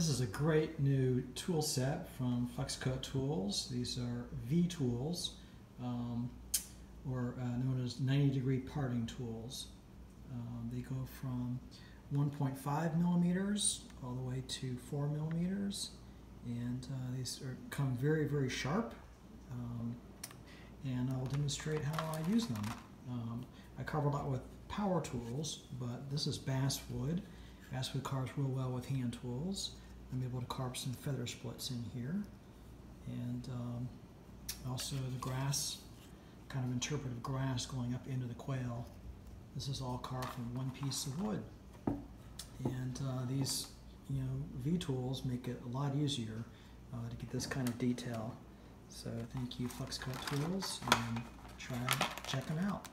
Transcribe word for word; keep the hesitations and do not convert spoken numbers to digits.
This is a great new tool set from Flexcut Tools. These are V tools, um, or uh, known as ninety degree parting tools. Um, they go from one point five millimeters all the way to four millimeters, and uh, these are, come very, very sharp. Um, and I'll demonstrate how I use them. Um, I carve a lot with power tools, but this is basswood. Basswood carves real well with hand tools. I'm able to carve some feather splits in here, and um, also the grass, kind of interpretive grass going up into the quail. This is all carved from one piece of wood, and uh, these, you know, V tools make it a lot easier uh, to get this kind of detail. So thank you, Flexcut Tools, and try and check them out.